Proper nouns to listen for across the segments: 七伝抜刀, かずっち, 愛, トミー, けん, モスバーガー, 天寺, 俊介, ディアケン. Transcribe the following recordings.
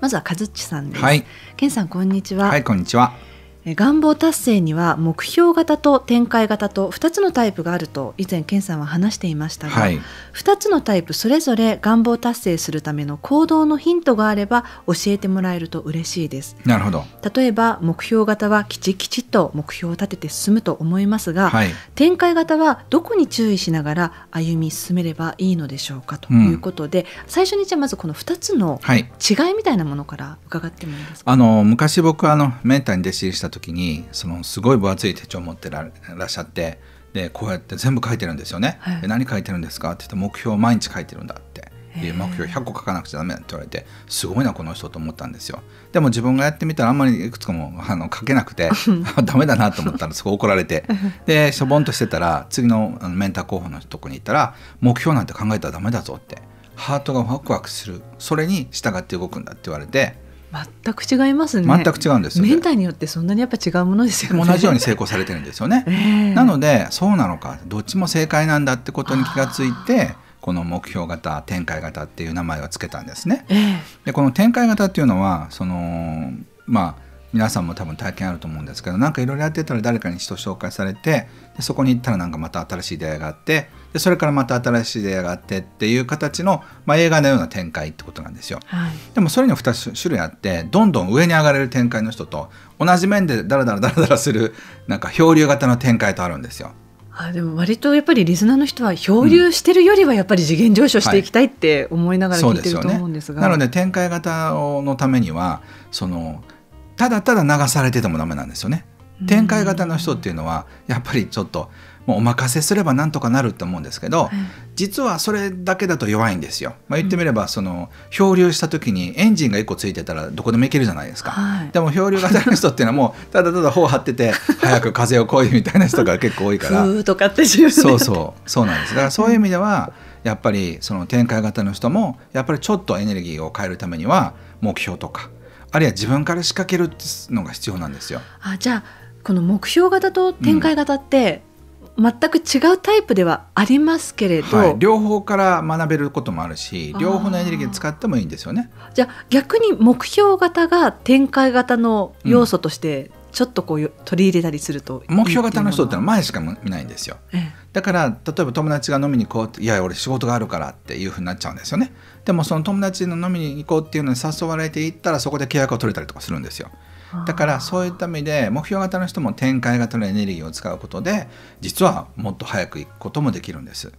まずはかずっちさんです。はい、けんさんこんにちは。はい、こんにちは。願望達成には目標型と展開型と2つのタイプがあると以前けんさんは話していましたが、はい、2つのタイプそれぞれ願望達成するための行動のヒントがあれば教えてもらえると嬉しいです。なるほど。例えば目標型はきちきちっと目標を立てて進むと思いますが、はい、展開型はどこに注意しながら歩み進めればいいのでしょうかということで、最初にじゃあまずこの2つの違いみたいなものから伺ってもらえますか。昔僕メンターに弟子入りした時にすごい分厚い手帳を持ってらっしゃって、でこうやって全部書いてるんですよね。はい、何書いてるんですかって言って、目標を毎日書いてるんだって、で目標100個書かなくちゃダメだって言われて、すごいなこの人と思ったんですよ。でも自分がやってみたらあんまりいくつかも書けなくてダメだなと思ったらすごい怒られて、でしょぼんとしてたら次のメンター候補のとこに行ったら、目標なんて考えたらダメだぞって、ハートがワクワクする、それに従って動くんだって言われて。全く違いますね。全く違うんですよ。メンターによってそんなにやっぱ違うものですよね。同じように成功されてるんですよね。なのでそうなのか、どっちも正解なんだってことに気がついて、この目標型展開型っていう名前をつけたんですね。でこの展開型っていうのは皆さんも多分体験あると思うんですけど、なんかいろいろやってたら誰かに人紹介されて、でそこに行ったらなんかまた新しい出会いがあって、でそれからまた新しい出会いがあってっていう形の、映画のような展開ってことなんですよ。はい、でもそれには2種類あって、どんどん上に上がれる展開の人と、同じ面でダラダラダラダラするなんか漂流型の展開とあるんですよ。でも割とやっぱりリスナーの人は漂流してるよりはやっぱり次元上昇していきたいって思いながら聞いてると思うんですが、なので展開型のためにはただただ流されててもダメなんですよね。展開型の人っていうのはやっぱりちょっともうお任せすればなんとかなると思うんですけど、実はそれだけだと弱いんですよ。言ってみれば漂流した時にエンジンが1個ついてたらどこでも行けるじゃないですか。はい、でも漂流型の人っていうのはもうただただ頬張ってて早く風をこいみたいな人が結構多いからふーとかって自分でそうなんです。だからそういう意味ではやっぱり展開型の人もやっぱりちょっとエネルギーを変えるためには目標とか、あるいは自分から仕掛けるのが必要なんですよ。じゃあこの目標型と展開型って、全く違うタイプではありますけれど、両方から学べることもあるし、両方のエネルギー使ってもいいんですよね。じゃあ逆に目標型が展開型の要素としてちょっと取り入れたりするといい。目標型の人ってのは前しか見ないんですよ。だから例えば友達が飲みに行こうって「いや俺仕事があるから」っていうふうになっちゃうんですよね。でもその友達の飲みに行こうっていうのに誘われて行ったら、そこで契約を取れたりとかするんですよ。だからそういった意味で目標型の人も展開型のエネルギーを使うことで、実はもっと早く行くこともできるんです。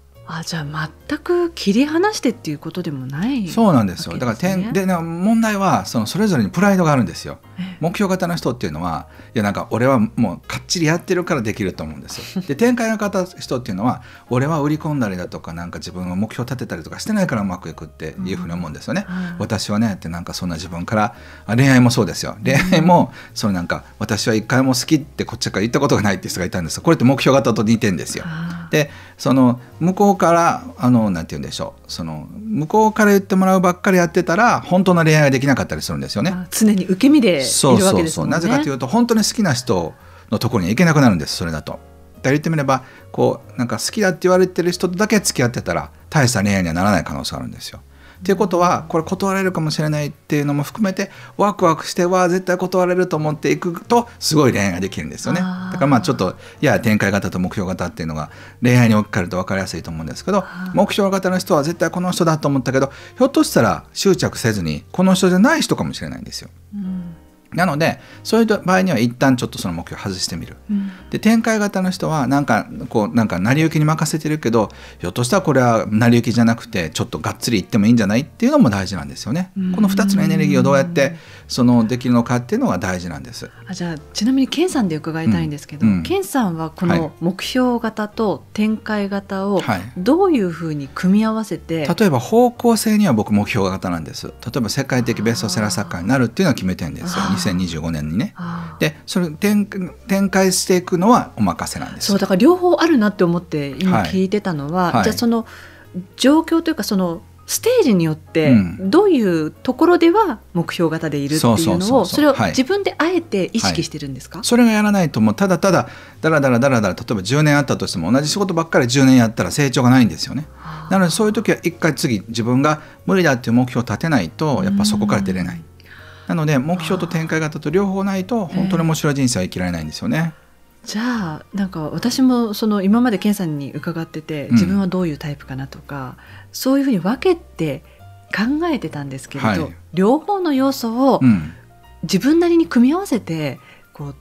じゃあ全く切り離してっていうことでもない、ね、そうなんですよ。だから問題はそれぞれにプライドがあるんですよ。目標型の人っていうのは、いやなんか俺はもうかっちりやってるからできると思うんですよ。で展開型の人っていうのは、俺は売り込んだりだとかなんか自分の目標立てたりとかしてないからうまくいくっていうふうに思うんですよね。私はねってなんかそんな自分から、恋愛もそうですよ。恋愛もなんか私は一回も好きってこっちから言ったことがないって人がいたんですよ。これって目標型と似てんですよ。で向こうからなんて言うんでしょう、向こうから言ってもらうばっかりやってたら本当の恋愛ができなかったりするんですよね。常に受け身でいるわけですもんね。なぜかというと本当に好きな人のところに行けなくなるんです。それだと言ってみればなんか好きだって言われてる人だけ付き合ってたら大した恋愛にはならない可能性があるんですよ。ということはこれ断られるかもしれないっていうのも含めてワクワクしては絶対断られると思っていくとすごい恋愛ができるんですよね。だからちょっと展開型と目標型っていうのが恋愛に置き換えると分かりやすいと思うんですけど、目標型の人は絶対この人だと思ったけど、ひょっとしたら執着せずにこの人じゃない人かもしれないんですよ。なのでそういう場合には一旦ちょっとその目標を外してみる。で展開型の人はなんか成り行きに任せてるけど、ひょっとしたらこれは成り行きじゃなくてちょっとがっつり行ってもいいんじゃないっていうのも大事なんですよね。この2つのエネルギーをどうやってできるのかっていうのが大事なんです。じゃあちなみにけんさんで伺いたいんですけど、けんさんはこの目標型と展開型をどういうふうに組み合わせて、例えば方向性には僕目標型なんです。例えば世界的ベストセラー作家になるっていうのは決めてるんですよ、2025年にね。でそれ展開していくのはお任せなんです。そうだから両方あるなって思って今聞いてたのは、じゃあ状況というかステージによってどういうところでは目標型でいるっていうのを、それを自分であえて意識してるんですか。それがやらないともうただただだらだらだらだら、例えば10年あったとしても同じ仕事ばっかり10年やったら成長がないんですよね。なのでそういう時は一回次自分が無理だっていう目標を立てないとやっぱそこから出れない。なので目標と展開型と両方ないと本当に面白い人生は生きられないんですよね。じゃあなんか私もその今まで健さんに伺ってて自分はどういうタイプかなとか、うん、そういうふうに分けて考えてたんですけれど、はい、両方の要素を自分なりに組み合わせてこう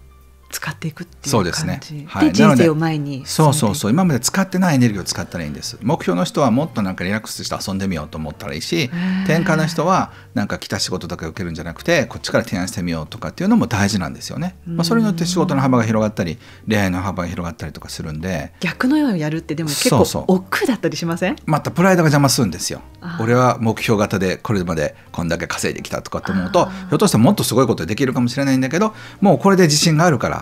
使っていくっていう感じで人生を前に進めていく。そうそうそう、今まで使ってないエネルギーを使ったらいいんです。目標の人はもっとなんかリラックスして遊んでみようと思ったらいいし、転換の人はなんか来た仕事だけ受けるんじゃなくてこっちから提案してみようとかっていうのも大事なんですよね。まあそれによって仕事の幅が広がったり恋愛の幅が広がったりとかするんで。逆のようにやるってでも結構億劫だったりしません？またプライドが邪魔するんですよ。俺は目標型でこれまでこんだけ稼いできたとかと思うと、ひょっとしたらもっとすごいことできるかもしれないんだけど、もうこれで自信があるから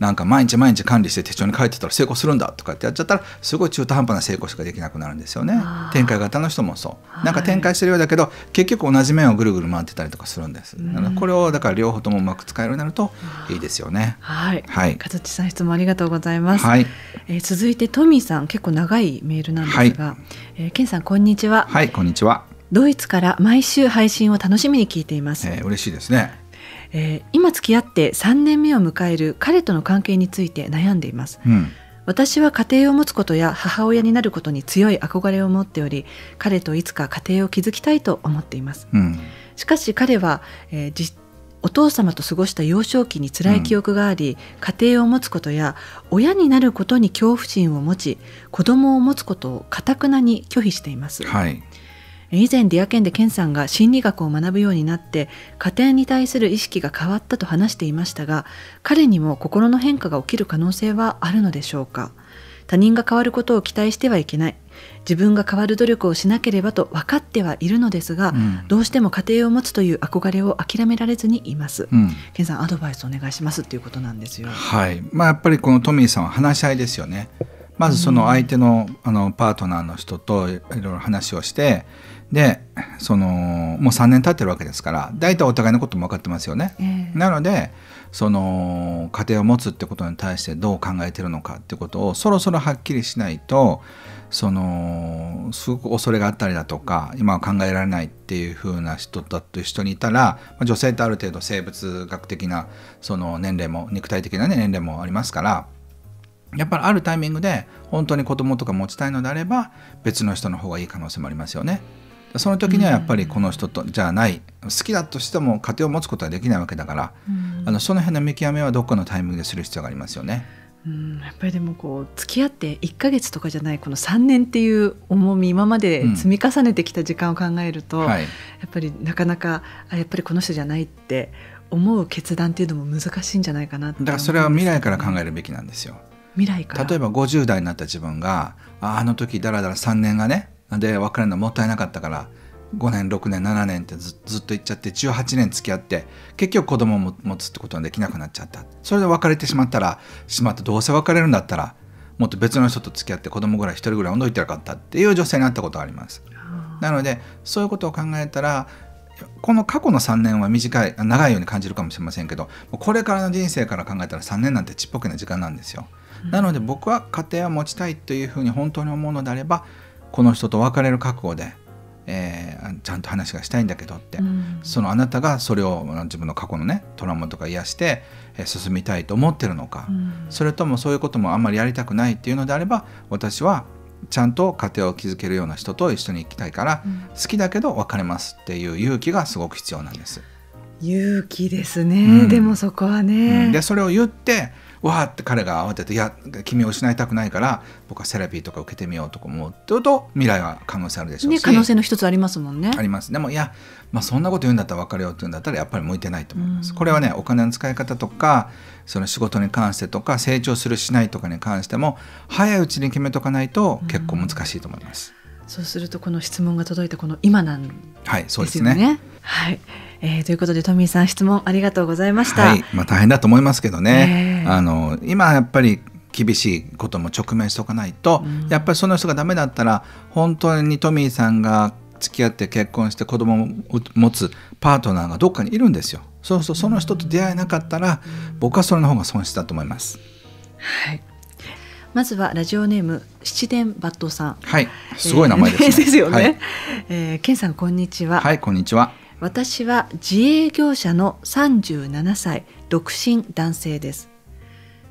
なんか毎日毎日管理して手帳に書いてたら成功するんだとかってやっちゃったらすごい中途半端な成功しかできなくなるんですよね。展開型の人もそうなんか展開してるようだけど結局同じ面をぐるぐる回ってたりとかするんです。これをだから両方ともうまく使えるようになるといいですよね。はい、はい、かずちさん質問ありがとうございます。はい、続いてトミーさん、結構長いメールなんですが、はい、健さんこんにちは。はい、こんにちは。ドイツから毎週配信を楽しみに聞いています。嬉しいですね。今付き合って3年目を迎える彼との関係について悩んでいます、うん、私は家庭を持つことや母親になることに強い憧れを持っており、彼といつか家庭を築きたいと思っています、うん、しかし彼は、お父様と過ごした幼少期に辛い記憶があり、うん、家庭を持つことや親になることに恐怖心を持ち、子供を持つことをかたくなに拒否しています、はい。以前ディアケンで健さんが心理学を学ぶようになって家庭に対する意識が変わったと話していましたが、彼にも心の変化が起きる可能性はあるのでしょうか。他人が変わることを期待してはいけない、自分が変わる努力をしなければと分かってはいるのですが、うん、どうしても家庭を持つという憧れを諦められずにいます、うん、健さんアドバイスお願いしますということなんですよ。はい、まあ、やっぱりこのトミーさんは話し合いですよね。まずその相手の、パートナーの人といろいろ話をして、でそのもう3年経ってるわけですから大体お互いのことも分かってますよね、なのでその家庭を持つってことに対してどう考えてるのかってことをそろそろはっきりしないと、そのすごく恐れがあったりだとか今は考えられないっていう風な人だという人にいたら、女性ってある程度生物学的なその年齢も肉体的な、ね、年齢もありますから、やっぱりあるタイミングで本当に子供とか持ちたいのであれば別の人の方がいい可能性もありますよね。その時にはやっぱりこの人とじゃない、好きだとしても家庭を持つことはできないわけだから、その辺の見極めはどっかのタイミングでする必要がありますよね。やっぱりでもこう付き合って1ヶ月とかじゃないこの3年っていう重み、今まで積み重ねてきた時間を考えると、はい、やっぱりなかなかやっぱりこの人じゃないって思う決断っていうのも難しいんじゃないかなって、ね、だからそれは未来から考えるべきなんですよ。未来から例えば50代になった自分があの時だらだら3年がねで別れるのもったいなかったから5年6年7年って ずっといっちゃって18年付き合って結局子供を持つってことはできなくなっちゃった。それで別れてしまったどうせ別れるんだったらもっと別の人と付き合って子供ぐらい1人ぐらい産んどいてよかったっていう女性になったことがあります。なのでそういうことを考えたらこの過去の3年は短い長いように感じるかもしれませんけど、これからの人生から考えたら3年なんてちっぽけな時間なんですよ。なので僕は家庭を持ちたいというふうに本当に思うのであればこの人と別れる覚悟で、ちゃんと話がしたいんだけどって、そのあなたがそれを自分の過去のねトラウマとか癒して、進みたいと思ってるのか、それともそういうこともあんまりやりたくないっていうのであれば私はちゃんと家庭を築けるような人と一緒に行きたいから、好きだけど別れますっていう勇気がすごく必要なんです。勇気ですね、でもそこはね、でそれを言ってわーって彼が慌てて「いや君を失いたくないから僕はセラピーとか受けてみよう」とか思うって言うと未来は可能性あるでしょうし、ね、可能性の一つありますもんね。あります。でもいや、そんなこと言うんだったら別れようって言うんだったらやっぱり向いてないと思います。これはね、お金の使い方とかその仕事に関してとか成長するしないとかに関しても早いうちに決めとかないと結構難しいと思います。そうするとこの質問が届いたこの今なんですよね。ということでトミーさん質問ありがとうございました、はい。大変だと思いますけどね、今やっぱり厳しいことも直面しておかないと、やっぱりその人がダメだったら本当にトミーさんが付き合って結婚して子供を持つパートナーがどっかにいるんですよ。そうそう、その人と出会えなかったら、僕はそれの方が損失だと思います、はい。まずはラジオネーム七伝抜刀さん、はい、すごい名前ですね。健さんこんにちは。はい、こんにちは。私は自営業者の37歳、独身男性です。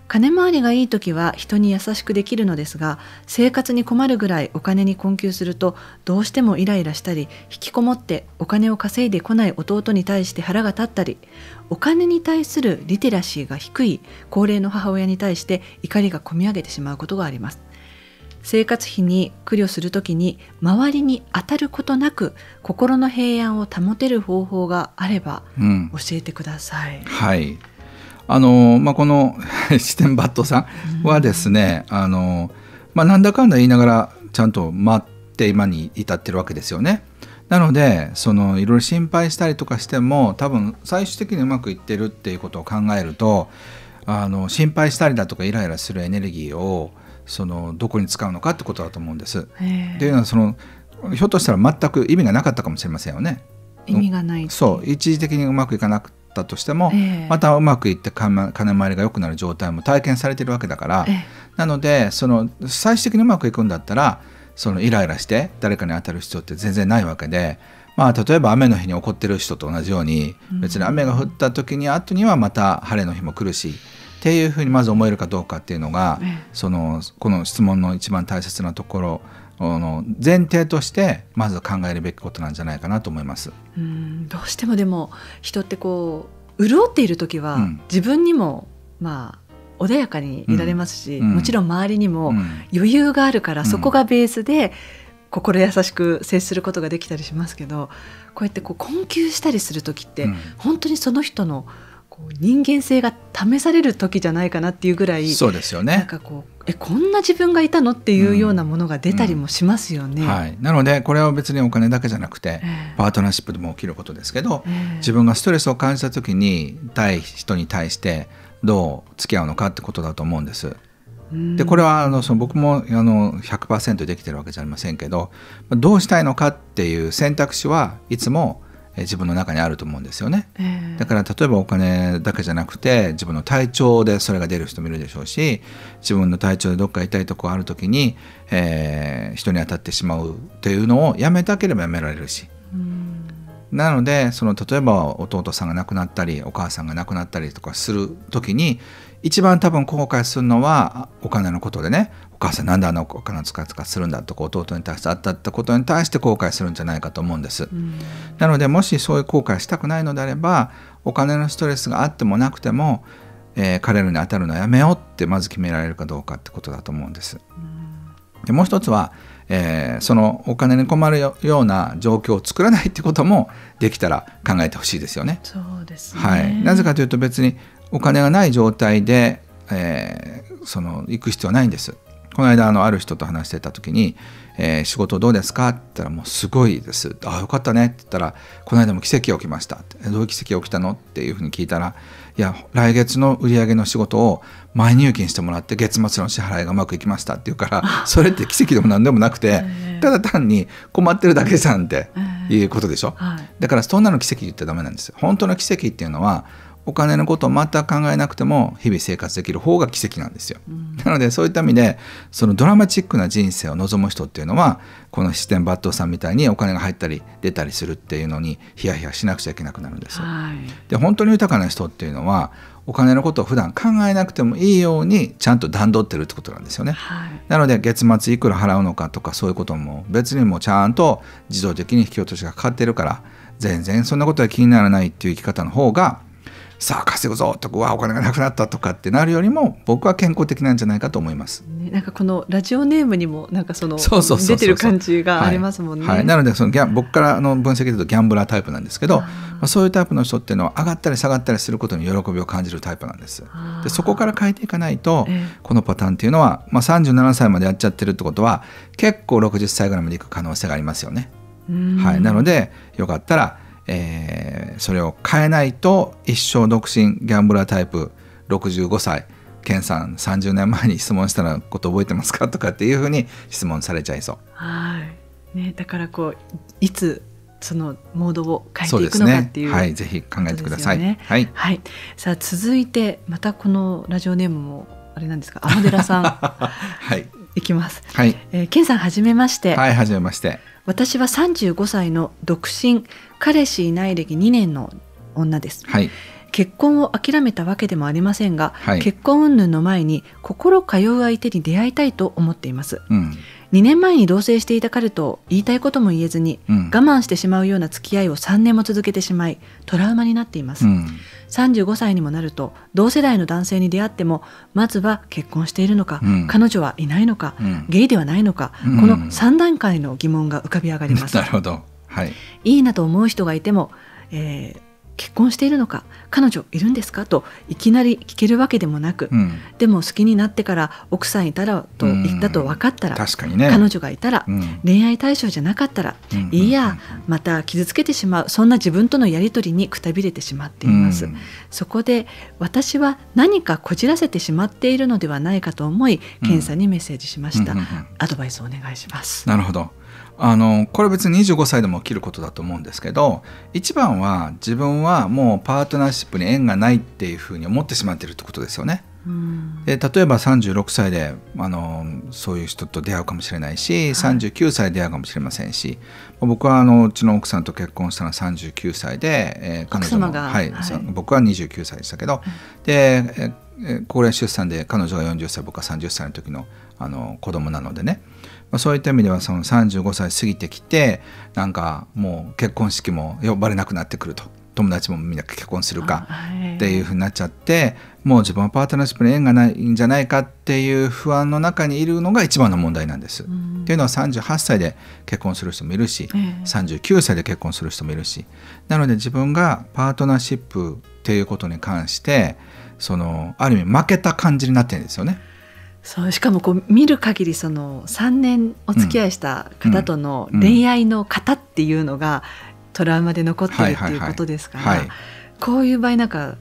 金回りがいい時は人に優しくできるのですが、生活に困るぐらいお金に困窮するとどうしてもイライラしたり、引きこもってお金を稼いでこない弟に対して腹が立ったり、お金に対するリテラシーが低い高齢の母親に対して怒りがこみ上げてしまうことがあります。生活費に苦慮するときに周りに当たることなく心の平安を保てる方法があれば教えてください。はい。このシテンバットさんはですね、なんだかんだ言いながらちゃんと待って今に至ってるわけですよね。なのでいろいろ心配したりとかしても多分最終的にうまくいってるっていうことを考えると心配したりだとかイライラするエネルギーをどこに使うのかってことだと思うんです。というのはひょっとしたら全く意味がなかったかもしれませんよね。意味がない。そう、一時的にうまくいかなくてとしても、またうまくいって金回りが良くなる状態も体験されているわけだから、なので最終的にうまくいくんだったらイライラして誰かに当たる必要って全然ないわけで、例えば雨の日に怒ってる人と同じように、別に雨が降った時に後にはまた晴れの日も来るしっていうふうにまず思えるかどうかっていうのが、この質問の一番大切なところ前提としてまず考えるべきことなんじゃないかなと思います。どうしてもでも人って潤っている時は、自分にも穏やかにいられますし、もちろん周りにも余裕があるから、そこがベースで心優しく接することができたりしますけど、こうやって困窮したりする時って、本当にその人の人間性が試される時じゃないかなっていうぐらい、そうですよね。なんかこんな自分がいたのっていうようなものが出たりもしますよね。はい、なのでこれは別にお金だけじゃなくて、パートナーシップでも起きることですけど、自分がストレスを感じた時に対人に対してどう付き合うのかってことだと思うんです。でこれは僕も100% できてるわけじゃありませんけど、どうしたいのかっていう選択肢はいつも自分の中にあると思うんですよね。だから例えばお金だけじゃなくて自分の体調でそれが出る人もいるでしょうし、自分の体調でどっか痛いとこがある時に、人に当たってしまうというのをやめたければやめられるし、なので例えば弟さんが亡くなったりお母さんが亡くなったりとかする時に一番多分後悔するのはお金のことでね、お母さんなんであのお金を使いするんだとか弟に対してあったってことに対して後悔するんじゃないかと思うんです。なのでもしそういう後悔したくないのであれば、お金のストレスがあってもなくても、彼らに当たるのはやめようってまず決められるかどうかってことだと思うんです。でもう一つは、お金に困るような状況を作らないってこともできたら考えてほしいですよね。そうですね。はい。なぜかというと別にお金がない状態で、行く必要はないんです。この間ある人と話してた時に「仕事どうですか?」って言ったら「もうすごいです」「ああよかったね」って言ったら「この間も奇跡起きました」って「どういう奇跡起きたの?」っていうふうに聞いたら「いや来月の売り上げの仕事を前入金してもらって月末の支払いがうまくいきました」って言うから、それって奇跡でも何でもなくてただ単に困ってるだけじゃんっていうことでしょ。だからそんなの奇跡言ってダメなんですよ。本当の奇跡っていうのはお金のことを全く考えなくても日々生活できる方が奇跡なんですよ。なのでそういった意味でドラマチックな人生を望む人っていうのは、このシテンバットさんみたいにお金が入ったり出たりするっていうのにヒヤヒヤしなくちゃいけなくなるんですよ。で本当に豊かな人っていうのはお金のことを普段考えなくてもいいようにちゃんと段取ってるってことなんですよね。なので月末いくら払うのかとかそういうことも別にもうちゃんと自動的に引き落としがかかってるから、全然そんなことは気にならないっていう生き方の方が、さあ稼ぐぞとか、わあお金がなくなったとかってなるよりも僕は健康的なんじゃないかと思います。なんかこのラジオネームにもなんか出てる感じがありますもんね。はいはい、なので僕からの分析でいうとギャンブラータイプなんですけど、そういうタイプの人っていうのは上がったり下がったりすることに喜びを感じるタイプなんです。でそこから変えていかないと、このパターンっていうのは、37歳までやっちゃってるってことは結構60歳ぐらいまでいく可能性がありますよね。はい、なのでよかったらそれを変えないと一生独身ギャンブラータイプ65歳健さん30年前に質問したらこと覚えてますかとかっていうふうに質問されちゃいそう。はい、だからいつそのモードを変えていくのかっていう、はい、ぜひ考えてください。はい、はい、さあ続いてまたこのラジオネームもあれなんですか、天寺さん。はい、いきます。はい、健さんはじめまして。はい、はじめまして。私は35歳の独身、彼氏いない歴2年の女です。はい、結婚を諦めたわけでもありませんが、はい、結婚云々の前に心通う相手に出会いたいと思っています。うん、2年前に同棲していた彼と言いたいことも言えずに、うん、我慢してしまうような付き合いを3年も続けてしまい、トラウマになっています。うん、35歳にもなると同世代の男性に出会っても、まずは結婚しているのか、うん、彼女はいないのか、うん、ゲイではないのか、うん、この3段階の疑問が浮かび上がります。なるほど。はい、いいなと思う人がいても、結婚しているのか、彼女いるんですかといきなり聞けるわけでもなく、うん、でも好きになってから奥さんいたらと言ったと分かったら、確かにね、彼女がいたら、うん、恋愛対象じゃなかったら、うん、いやまた傷つけてしまう、そんな自分とのやり取りにくたびれてしまっています。うん、そこで私は何かこじらせてしまっているのではないかと思い、検査にメッセージしました。アドバイスをお願いします。なるほど。これ別に25歳でも起きることだと思うんですけど、一番は自分はもうパートナーシップに縁がないっていうふうに思ってしまっているってことですよね。うん、で例えば36歳でそういう人と出会うかもしれないし、39歳で出会うかもしれませんし、はい、僕はうちの奥さんと結婚したのは39歳で、彼女も、はいはい、僕は29歳でしたけど、はい、で高齢出産で彼女が40歳僕は30歳の時の子供なのでね、そういった意味ではその35歳過ぎてきて、なんかもう結婚式も呼ばれなくなってくると、友達もみんな結婚するかっていうふうになっちゃって、もう自分はパートナーシップに縁がないんじゃないかっていう不安の中にいるのが一番の問題なんです。うん、っていうのは38歳で結婚する人もいるし、39歳で結婚する人もいるし、なので自分がパートナーシップっていうことに関してある意味負けた感じになってるんですよね。そう、しかも見る限り3年お付き合いした方との恋愛の型っていうのがトラウマで残ってるっていうことですから、こういう場合なんか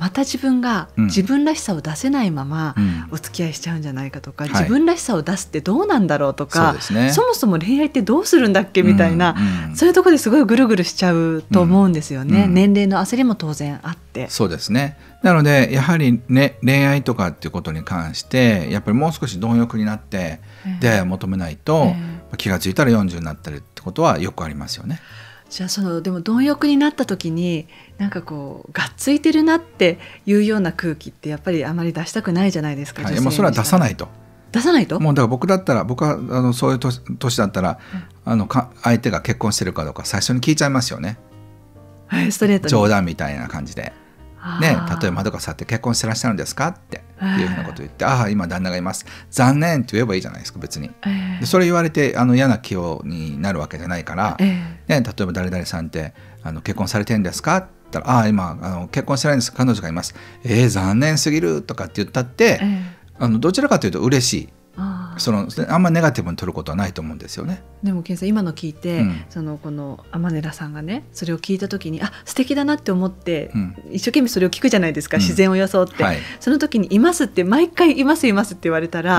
また自分が自分らしさを出せないままお付き合いしちゃうんじゃないかとか、うん、自分らしさを出すってどうなんだろうとか、はい、 そもそも恋愛ってどうするんだっけみたいな、うん、そういうところですごいぐるぐるしちゃうと思うんですよね。うん、年齢の焦りも当然あって。そうですね。なのでやはり、ね、恋愛とかっていうことに関してやっぱりもう少し貪欲になって出会いを求めないと、気がついたら40になってるってことはよくありますよね。じゃあでも貪欲になった時になんかがっついてるなっていうような空気ってやっぱりあまり出したくないじゃないですか。はい、もうそれは出さないと。出さないと。もうだから僕はそういう年だったら、うん、相手が結婚してるかどうか最初に聞いちゃいますよね。はい、ストレートに冗談みたいな感じで。ね、例えば「まどかさんって結婚してらっしゃるんですか?」っていうふうなことを言って「ああ今旦那がいます」「残念」って言えばいいじゃないですか別に。でそれ言われて嫌な気になるわけじゃないから、ね、例えば「誰々さんって結婚されてるんですか?」って言ったら「ああ今結婚してないんです彼女がいます」「残念すぎる」とかって言ったって、どちらかというと嬉しい。あんまネガティブに取ることはないと思うんですよね。でも健さん今の聞いて、うん、この天寺さんがねそれを聞いた時に素敵だなって思って、うん、一生懸命それを聞くじゃないですか、うん、自然を装って、はい、その時に「います」って毎回「いますいます」って言われたら、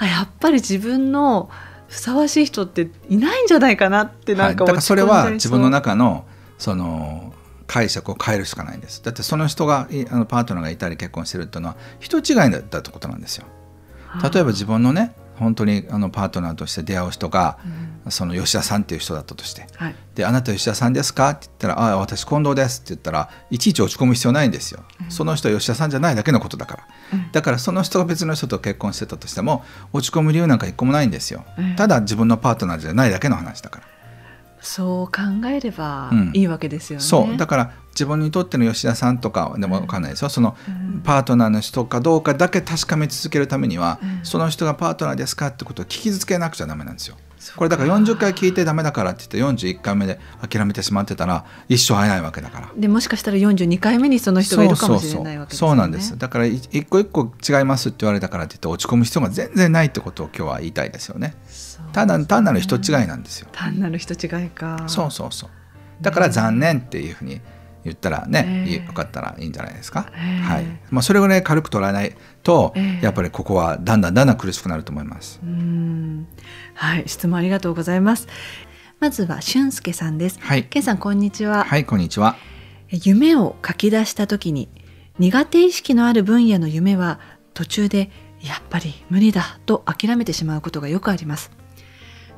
うん、やっぱり自分のふさわしい人っていないんじゃないかなってなんか落ち込んじゃいそう。はい、だからそれは自分の中の解釈を変えるしかないんです。だってその人がパートナーがいたり結婚してるっていうのは人違いだったってことなんですよ。例えば自分のね本当にパートナーとして出会う人が、うん、吉田さんっていう人だったとして「はい、であなた吉田さんですか?」って言ったら「ああ私近藤です」って言ったらいちいち落ち込む必要ないんですよ。うん、その人は吉田さんじゃないだけのことだから、うん、だからその人が別の人と結婚してたとしても落ち込む理由なんか一個もないんですよ。うん、ただ自分のパートナーじゃないだけの話だから。そう考えればいいわけですよね。うん、そうだから自分にとっての吉田さんとかでも分かんないですよ。そのパートナーの人かどうかだけ確かめ続けるためには、うん、その人がパートナーですかってことを聞き続けなくちゃダメなんですよ。これだから40回聞いてダメだからって言って41回目で諦めてしまってたら一生会えないわけだから。でもしかしたら42回目にその人がいるかもしれないわけですよね。そうなんです。だから一個一個違いますって言われたからって言って落ち込む必要が全然ないってことを今日は言いたいですよね。単なる人違いなんですよ。単なる人違いか。そうそうそう。だから残念っていうふうに言ったらね、よかったらいいんじゃないですか。はい。それをね軽く捉えないと、やっぱりここはだんだん苦しくなると思います。はい、質問ありがとうございます。まずは俊介さんです。はい、けいさんこんにちは。はい、こんにちは。夢を書き出した時に苦手意識のある分野の夢は途中でやっぱり無理だと諦めてしまうことがよくあります。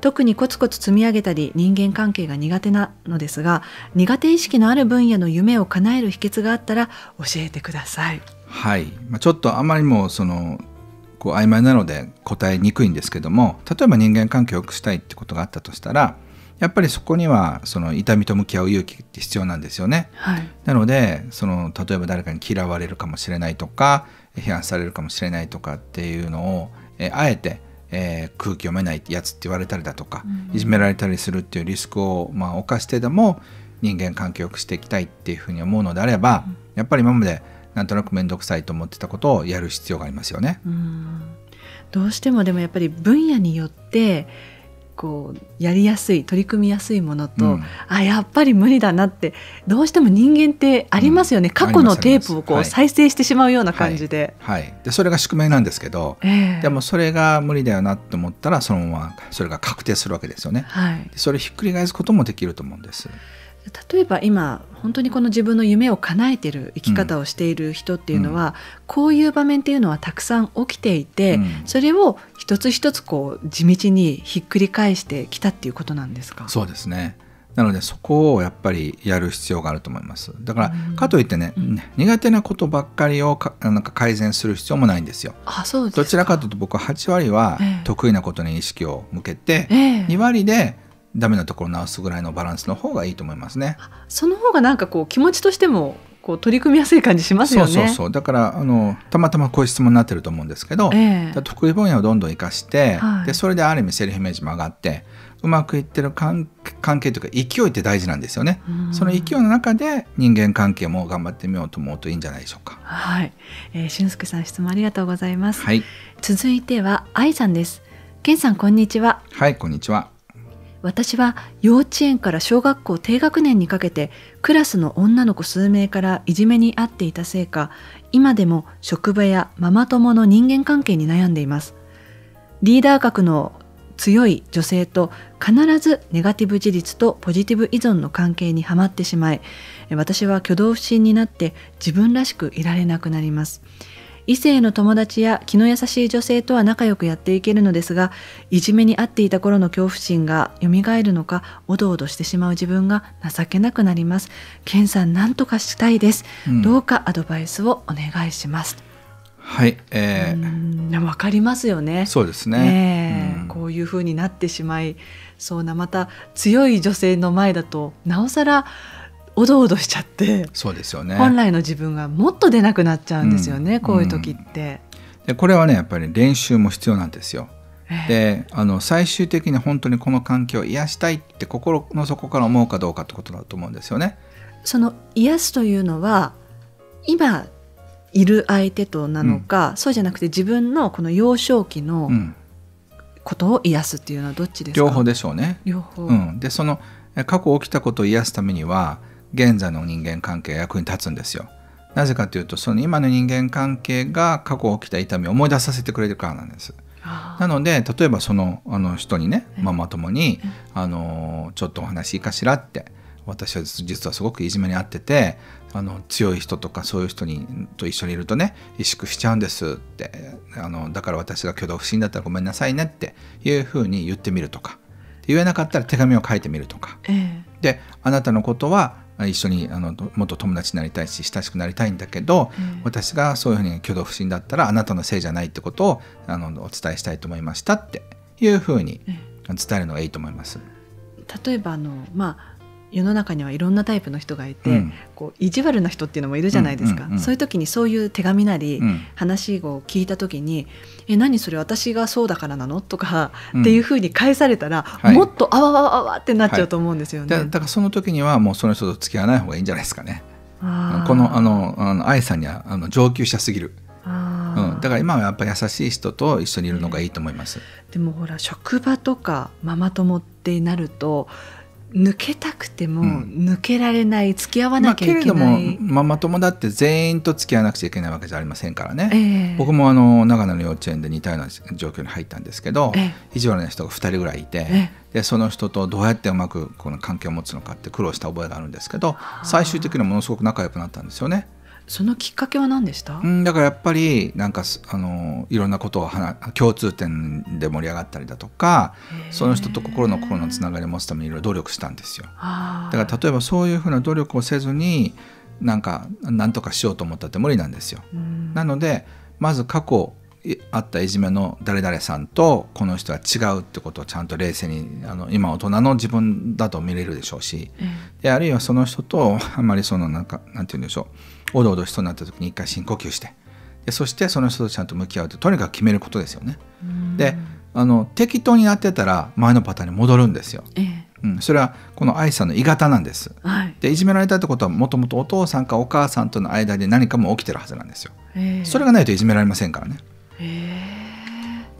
特にコツコツ積み上げたり人間関係が苦手なのですが、苦手意識のある分野の夢を叶える秘訣があったら教えてください。はい、ちょっとあまりもこう曖昧なので答えにくいんですけども、例えば人間関係を良くしたいってことがあったとしたら、やっぱりそこには痛みと向き合う勇気って必要なんですよね。はい、なので例えば誰かに嫌われるかもしれないとか批判されるかもしれないとかっていうのをあえて空気読めないやつって言われたりだとか、いじめられたりするっていうリスクを犯してでも人間関係を良くしていきたいっていうふうに思うのであれば、やっぱり今までなんとなく面倒くさいと思ってたことをやる必要がありますよね。どうしてもでもやっぱり分野によってこうやりやすい取り組みやすいものと、あ、やっぱり無理だなってどうしても人間ってありますよね。過去のテープをこう再生してしまうような感じで、でそれが宿命なんですけど、でもそれが無理だよなと思ったらそのままそれが確定するわけですよね。それをひっくり返すこともできると思うんです。例えば今本当にこの自分の夢を叶えている生き方をしている人っていうのは、こういう場面っていうのはたくさん起きていて、それを一つ一つこう地道にひっくり返してきたっていうことなんですか？そうですね。なのでそこをやっぱりやる必要があると思います。だからかといってね、苦手なことばっかりをなんか改善する必要もないんですよ。あ、そうですか。どちらかというと僕は8割は得意なことに意識を向けて、2割でダメなところを直すぐらいのバランスの方がいいと思いますね。その方がなんかこう気持ちとしてもこう取り組みやすい感じしますよね。そうだからたまたまこういう質問になってると思うんですけど、得意分野をどんどん生かして、でそれである意味セルフイメージも上がってうまくいってる関係というか勢いって大事なんですよね。その勢いの中で人間関係も頑張ってみようと思うといいんじゃないでしょうか。はい、俊介さん質問ありがとうございます。はい、続いては愛さんです。健さんこんにちは。はい、こんにちは。私は幼稚園から小学校低学年にかけてクラスの女の子数名からいじめに遭っていたせいか、今でも職場やママ友の人間関係に悩んでいます。リーダー格の強い女性と必ずネガティブ自立とポジティブ依存の関係にはまってしまい、私は挙動不審になって自分らしくいられなくなります。異性の友達や気の優しい女性とは仲良くやっていけるのですが、いじめに遭っていた頃の恐怖心が蘇るのか、おどおどしてしまう自分が情けなくなります。健さん、なんとかしたいです。どうかアドバイスをお願いします。はい、わかりますよね。そうですね。こういう風になってしまいそうな、また強い女性の前だとなおさらおどおどしちゃって、そうですよね。本来の自分がもっと出なくなっちゃうんですよね。こういう時って。で、これはね、やっぱり練習も必要なんですよ。で、最終的に本当にこの環境を癒したいって心の底から思うかどうかってことだと思うんですよね。その癒すというのは今いる相手となのか、そうじゃなくて自分のこの幼少期のことを癒すっていうのはどっちですか？両方でしょうね。両方。で、その過去起きたことを癒すためには。現在の人間関係が役に立つんですよ。なぜかというと、その今の人間関係が過去起きた痛みを思い出させてくれるからなんです。なので例えばあの人にね、ママ友にちょっとお話いいかしらって、私は実はすごくいじめに遭ってて、強い人とかそういう人と一緒にいるとね、萎縮しちゃうんですって、だから私が挙動不審だったらごめんなさいねっていうふうに言ってみるとか、言えなかったら手紙を書いてみるとか、であなたのことは一緒にもっと友達になりたいし親しくなりたいんだけど、私がそういうふうに挙動不審だったらあなたのせいじゃないってことをお伝えしたいと思いましたっていうふうに伝えるのがいいと思います。例えば世の中にはいろんなタイプの人がいて、こう意地悪な人っていうのもいるじゃないですか。そういう時にそういう手紙なり、話を聞いた時に「何それ私がそうだからなの?」とかっていうふうに返されたら、もっとあわわわわってなっちゃうと思うんですよね。だからその時にはもうその人と付き合わない方がいいんじゃないですかね。この愛さんには上級者すぎる。だから今はやっぱり優しい人と一緒にいるのがいいと思います。でもほら、職場とかママ友ってなると抜けたくても抜けられない、付き合わなきゃいけない。けれどもママ友だって全員と付き合わなくちゃいけないわけじゃありませんからね。僕も長野の幼稚園で似たような状況に入ったんですけど、意地悪な人が2人ぐらいいて、でその人とどうやってうまくこの関係を持つのかって苦労した覚えがあるんですけど、最終的にはものすごく仲良くなったんですよね。そのきっかけは何でした？だからやっぱりなんかいろんなことを共通点で盛り上がったりだとか、その人と心のつながりを持つためにいろいろ努力したんですよ。だから例えばそういうふうな努力をせずになんとかしようと思ったって無理なんですよ。なのでまず過去あったいじめの誰々さんとこの人は違うってことをちゃんと冷静に今大人の自分だと見れるでしょうし、であるいはその人とあんまりなんて言うんでしょう、おどおどしそうになった時に一回深呼吸して、でそしてその人とちゃんと向き合うってとにかく決めることですよね。で適当になってたら前のパターンに戻るんですよ。それはこの愛さんの鋳型なんです、はい、でいじめられたってことはもともとお父さんかお母さんとの間で何かも起きてるはずなんですよ。それがないといじめられませんからね。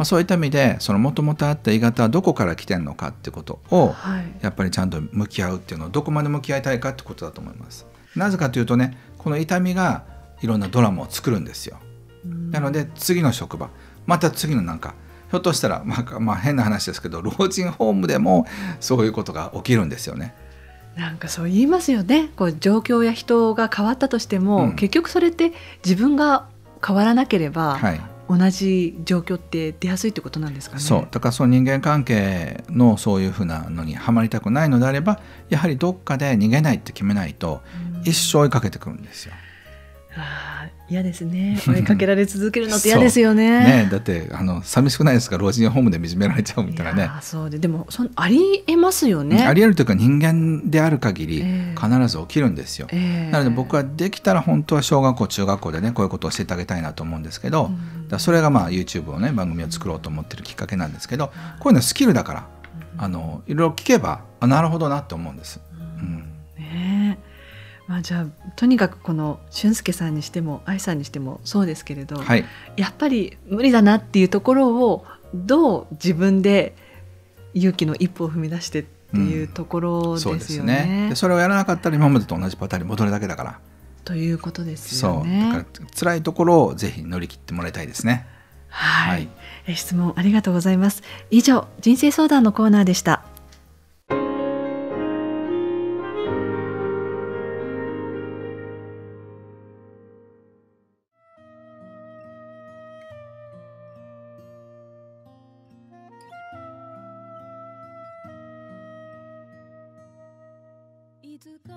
そういった意味でもともとあった鋳型はどこから来てるのかってことを、はい、やっぱりちゃんと向き合うっていうのをどこまで向き合いたいかってことだと思います。なぜかというとね、この痛みがいろんなドラマを作るんですよ。なので次の職場、また次のひょっとしたら変な話ですけど老人ホームでもそういうことが起きるんですよね。そう言いますよね。状況や人が変わったとしても、結局それって自分が変わらなければ、はい、同じ状況って出やすいってことなんですかね。そう、だからその人間関係のそういうふうなのにはまりたくないのであれば、やはりどっかで逃げないって決めないと一生追いかけてくるんですよ。嫌ですね。追いかけられ続けるのって嫌ですよね。だって寂しくないですか、老人ホームでいじめられちゃうみたいなね。そうでもありえますよね。ありえるというか人間である限り必ず起きるんですよ。なので僕はできたら本当は小学校中学校でねこういうことを教えてあげたいなと思うんですけど、それがYouTube をね番組を作ろうと思ってるきっかけなんですけど、こういうのスキルだからいろいろ聞けばなるほどなと思うんです。じゃあとにかくこの俊介さんにしても愛さんにしてもそうですけれど、はい、やっぱり無理だなっていうところをどう自分で勇気の一歩を踏み出してっていうところですよね。そうですね。でそれをやらなかったら今までと同じパターンに戻るだけだからということですよね。そうだから辛いところをぜひ乗り切ってもらいたいですね。はい、質問ありがとうございます。以上、人生相談のコーナーでした。いつか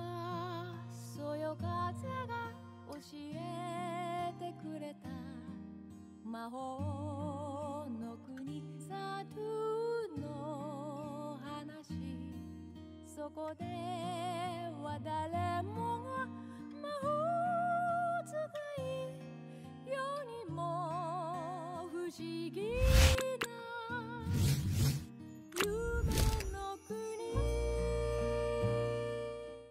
そよ風が教えてくれた魔法の国サトゥの話、そこでは誰もが魔法使いよりも不思議